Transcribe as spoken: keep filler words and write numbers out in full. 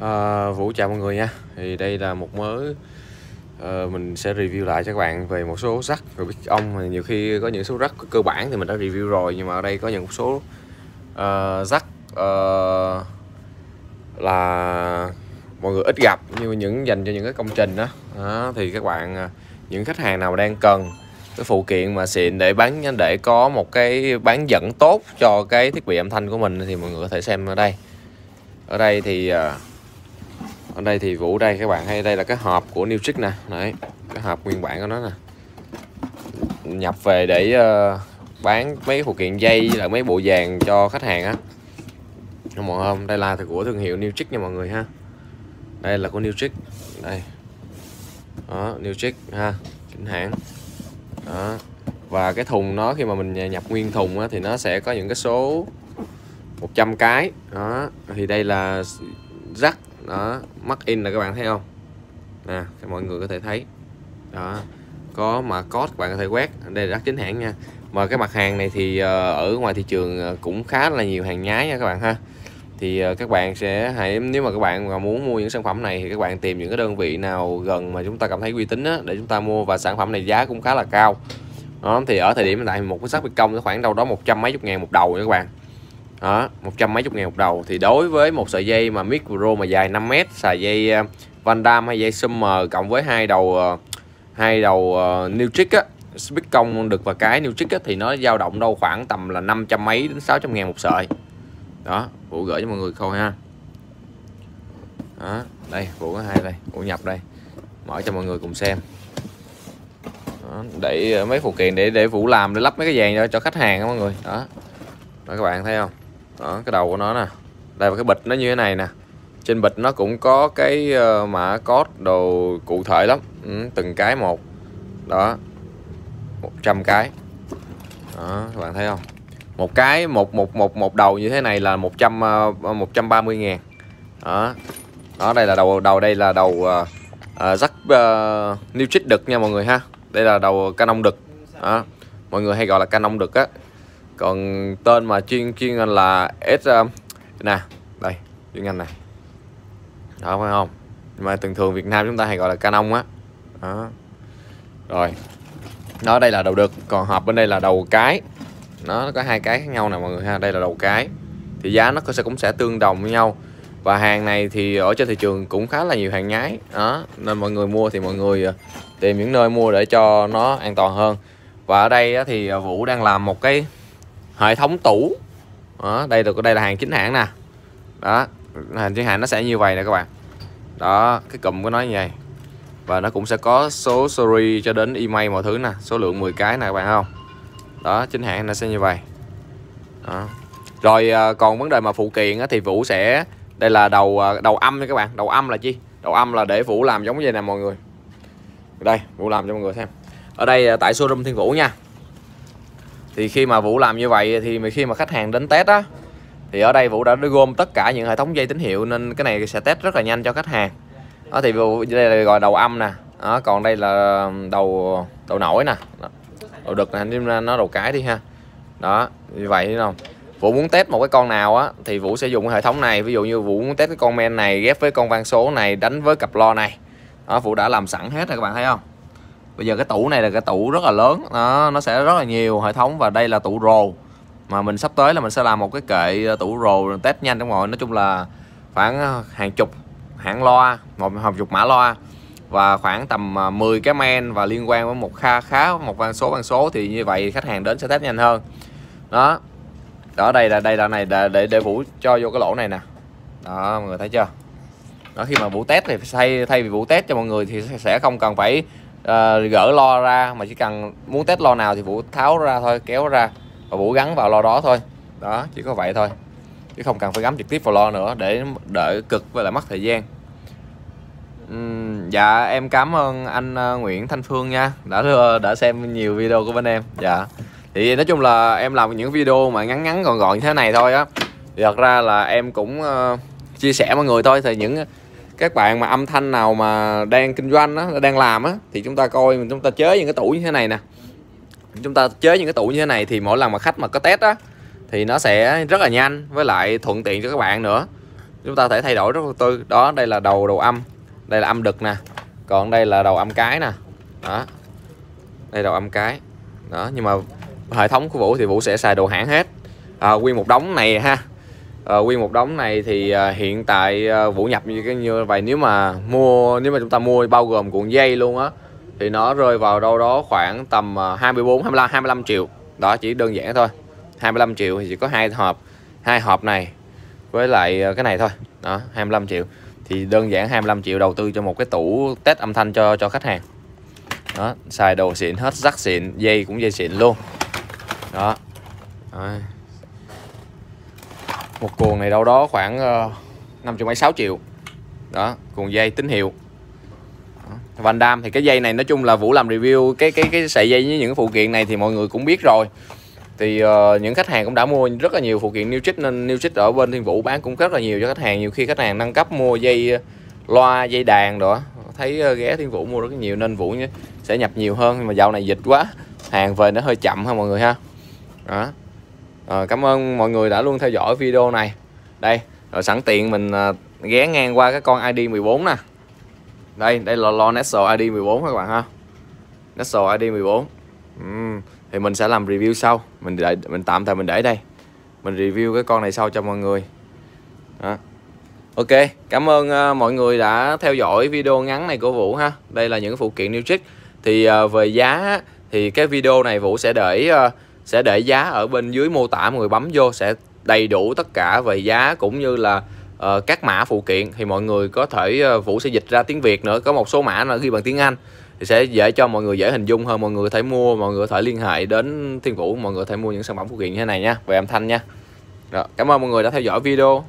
À, Vũ chào mọi người nha. Thì đây là một mớ à, mình sẽ review lại cho các bạn về một số rắc rồi biết ông. Nhiều khi có những số rắc cơ bản thì mình đã review rồi, nhưng mà ở đây có những số uh, rắc uh, là mọi người ít gặp, nhưng những dành cho những cái công trình đó. Đó thì các bạn, những khách hàng nào đang cần cái phụ kiện mà xịn để bán, để có một cái bán dẫn tốt cho cái thiết bị âm thanh của mình thì mọi người có thể xem ở đây. Ở đây thì ở đây thì Vũ đây các bạn, hay đây là cái hộp của Neutrik nè, đấy, cái hộp nguyên bản của nó nè, nhập về để uh, bán mấy phụ kiện dây là mấy bộ vàng cho khách hàng á. Mọi hôm đây là của thương hiệu Neutrik nha mọi người ha, đây là của Neutrik đây, đó Neutrik ha, chính hãng. Đó. Và cái thùng nó khi mà mình nhập nguyên thùng á, thì nó sẽ có những cái số một trăm cái. Đó, thì đây là rắc đó, mark in là các bạn thấy không nè, mọi người có thể thấy đó, có mà code các bạn có thể quét. Đây là rắc chính hãng nha, mà cái mặt hàng này thì ở ngoài thị trường cũng khá là nhiều hàng nhái nha các bạn ha. Thì các bạn sẽ hãy, nếu mà các bạn mà muốn mua những sản phẩm này thì các bạn tìm những cái đơn vị nào gần mà chúng ta cảm thấy uy tín á, để chúng ta mua, và sản phẩm này giá cũng khá là cao. Đó, thì ở thời điểm hiện tại một cái sắt Speakcon nó khoảng đâu đó một trăm mấy chục ngàn một đầu nha các bạn. Đó, một trăm mấy chục ngàn một đầu. Thì đối với một sợi dây mà micro mà dài năm mét, xài dây Van Dam hay dây Summer cộng với hai đầu hai đầu uh, Neutrik á, Speakcon được và cái Neutrik á, thì nó dao động đâu khoảng tầm là năm trăm mấy đến sáu trăm ngàn một sợi. Đó, Vũ gửi cho mọi người coi ha. Đó, đây Vũ có hai đây, Vũ nhập đây, mở cho mọi người cùng xem. Đó, để mấy phụ kiện để để Vũ làm để lắp mấy cái vàng cho, cho khách hàng đó mọi người. Đó, đó các bạn thấy không? Đó, cái đầu của nó nè, đây là cái bịch nó như thế này nè. Trên bịch nó cũng có cái mã code đồ cụ thể lắm, ừ, từng cái một. Đó, một trăm cái. Đó, các bạn thấy không? Một cái một một một một đầu như thế này là một trăm ba mươi ngàn. Đó. Đó đây là đầu đầu đây là đầu uh, rắc uh, Neutrik đực nha mọi người ha. Đây là đầu Canon đực. Đó. Mọi người hay gọi là Canon đực á. Còn tên mà chuyên chuyên anh là S uh, nè, đây, chuyên anh này. Đó phải không? Nhưng mà thường thường Việt Nam chúng ta hay gọi là Canon á. Đó. Rồi. Đó đây là đầu đực, còn hộp bên đây là đầu cái. Nó có hai cái khác nhau nè mọi người ha. Đây là đầu cái thì giá nó sẽ cũng sẽ tương đồng với nhau, và hàng này thì ở trên thị trường cũng khá là nhiều hàng nhái đó, nên mọi người mua thì mọi người tìm những nơi mua để cho nó an toàn hơn. Và ở đây thì Vũ đang làm một cái hệ thống tủ đó, đây được đây là hàng chính hãng nè, đó hàng chính hãng nó sẽ như vậy nè các bạn. Đó cái cụm của nó như vậy, và nó cũng sẽ có số series cho đến email mọi thứ nè, số lượng mười cái nè các bạn không. Đó chính hãng nó sẽ như vậy đó. Rồi còn vấn đề mà phụ kiện thì Vũ sẽ, đây là đầu đầu âm nha các bạn. Đầu âm là chi? Đầu âm là để Vũ làm giống như vậy nè mọi người. Đây Vũ làm cho mọi người xem. Ở đây tại showroom Thiên Vũ nha. Thì khi mà Vũ làm như vậy thì khi mà khách hàng đến test á, thì ở đây Vũ đã gom tất cả những hệ thống dây tín hiệu, nên cái này sẽ test rất là nhanh cho khách hàng. Đó thì đây là gọi đầu âm nè. Đó, còn đây là đầu đầu nổi nè. Đó. Đầu đực này, nó đầu cái đi ha. Đó, như vậy thấy không? Vũ muốn test một cái con nào á thì Vũ sẽ dùng cái hệ thống này. Ví dụ như Vũ muốn test cái con men này ghép với con van số này, đánh với cặp lo này. Đó, Vũ đã làm sẵn hết rồi các bạn thấy không? Bây giờ cái tủ này là cái tủ rất là lớn. Đó, nó sẽ rất là nhiều hệ thống, và đây là tủ rồ. Mà mình sắp tới là mình sẽ làm một cái kệ tủ rồ test nhanh trong mọi. Nói chung là khoảng hàng chục hãng loa, một hàng chục mã loa, và khoảng tầm mười cái men, và liên quan với một kha khá một van số van số thì như vậy khách hàng đến sẽ test nhanh hơn. Đó. Đó đây là đây là này để để, để Vũ cho vô cái lỗ này nè. Đó mọi người thấy chưa? Đó khi mà Vũ test thì thay thay vì Vũ test cho mọi người thì sẽ không cần phải uh, gỡ lo ra, mà chỉ cần muốn test lo nào thì Vũ tháo ra thôi, kéo ra và Vũ gắn vào lo đó thôi. Đó, chỉ có vậy thôi. Chứ không cần phải gắn trực tiếp vào lo nữa để đỡ cực với lại mất thời gian. Uhm, dạ em cảm ơn anh Nguyễn Thanh Phương nha, đã đã xem nhiều video của bên em. Dạ thì nói chung là em làm những video mà ngắn ngắn gọn gọn như thế này thôi á, thật ra là em cũng uh, chia sẻ mọi người thôi. Thì những các bạn mà âm thanh nào mà đang kinh doanh á, đang làm á, thì chúng ta coi chúng ta chế những cái tủ như thế này nè, chúng ta chế những cái tủ như thế này thì mỗi lần mà khách mà có test á thì nó sẽ rất là nhanh với lại thuận tiện cho các bạn nữa. chúng ta thể thay đổi rất là tư. Đó, đây là đầu đầu âm, đây là âm đực nè, còn đây là đầu âm cái nè. Đó, đây đầu âm cái. Đó, nhưng mà hệ thống của Vũ thì Vũ sẽ xài đồ hãng hết, à, nguyên một đống này ha. À, nguyên một đống này thì à, hiện tại à, Vũ nhập như cái như vậy. Nếu mà mua, nếu mà chúng ta mua bao gồm cuộn dây luôn á, thì nó rơi vào đâu đó khoảng tầm hai mươi bốn, hai mươi lăm, hai mươi lăm triệu. Đó, chỉ đơn giản thôi. hai mươi lăm triệu thì chỉ có hai hộp, hai hộp này với lại cái này thôi. Đó, hai mươi lăm triệu. Thì đơn giản hai mươi lăm triệu đầu tư cho một cái tủ test âm thanh cho cho khách hàng. Đó, xài đồ xịn hết, rắc xịn, dây cũng dây xịn luôn. Đó. Đó. Một cuộn này đâu đó khoảng năm triệu mấy, sáu triệu. Đó, cuộn dây tín hiệu Van Dam. Thì cái dây này nói chung là Vũ làm review cái cái cái sợi dây với những phụ kiện này thì mọi người cũng biết rồi. Thì uh, những khách hàng cũng đã mua rất là nhiều phụ kiện Neutrik, nên Neutrik ở bên Thiên Vũ bán cũng rất là nhiều cho khách hàng. Nhiều khi khách hàng nâng cấp mua dây loa, dây đàn đó, thấy uh, ghé Thiên Vũ mua rất là nhiều nên Vũ sẽ nhập nhiều hơn. Nhưng mà dạo này dịch quá, hàng về nó hơi chậm ha mọi người ha. Đó. Uh, cảm ơn mọi người đã luôn theo dõi video này. Đây, rồi sẵn tiện mình uh, ghé ngang qua cái con I D mười bốn nè. Đây, đây là lo Nesl I D mười bốn các bạn ha. Nesl I D mười bốn. Uhm, thì mình sẽ làm review sau. Mình để, mình tạm thời mình để đây. Mình review cái con này sau cho mọi người. Đó. Ok, cảm ơn uh, mọi người đã theo dõi video ngắn này của Vũ ha. Đây là những phụ kiện Neutrik. Thì uh, về giá thì cái video này Vũ sẽ để uh, sẽ để giá ở bên dưới mô tả, mọi người bấm vô sẽ đầy đủ tất cả về giá cũng như là Uh, các mã phụ kiện. Thì mọi người có thể uh, Vũ sẽ dịch ra tiếng Việt nữa, có một số mã là ghi bằng tiếng Anh thì sẽ dễ cho mọi người dễ hình dung hơn. Mọi người có thể mua, mọi người có thể liên hệ đến Thiên Vũ, mọi người có thể mua những sản phẩm phụ kiện như thế này nha, về âm thanh nha. Rồi, cảm ơn mọi người đã theo dõi video.